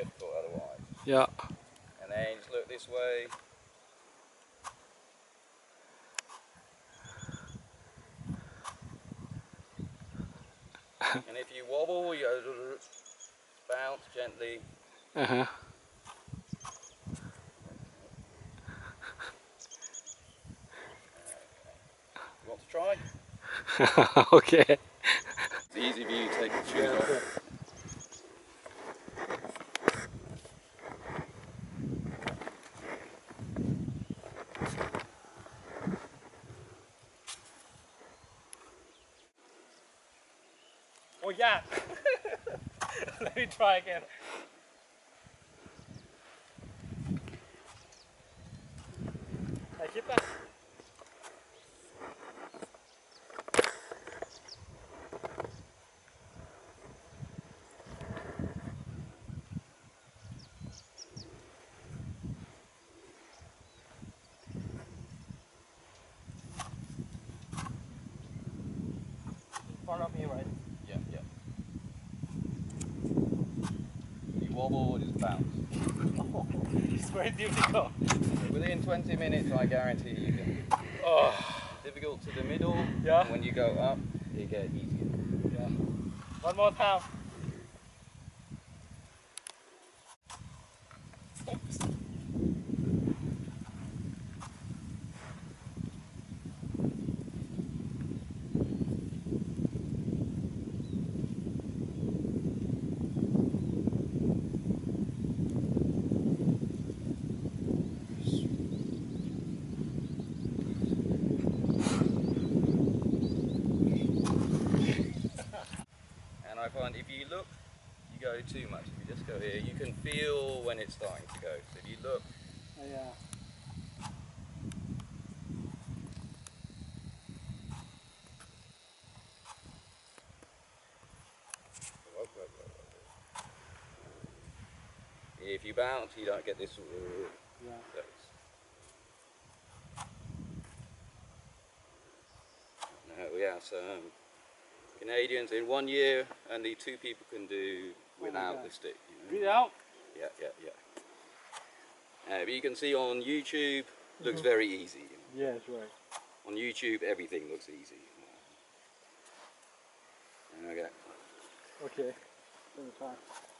difficult otherwise. Yeah. And then just look this way. And if you wobble, you bounce gently. Uh-huh. You want to try? Okay. It's easy for you to take the shoes off. Oh yeah! Let me try again. Hey, get back. Far up here, right? Wobble, just bounce. Oh, it's very difficult. Within 20 minutes, I guarantee you can. Oh, difficult to the middle. Yeah. When you go up, you get easier. Yeah. One more time. Oops. I find if you look, you go too much. If you just go here, you can feel when it's starting to go. So if you look, yeah. If you bounce, you don't get this. Yeah. So no, yeah. So. Canadians in 1 year, only 2 people can do without the stick. You know? Without? Yeah, yeah, yeah. But you can see on YouTube, looks very easy. You know? Yeah, that's right. On YouTube, everything looks easy. You know? Okay. Okay.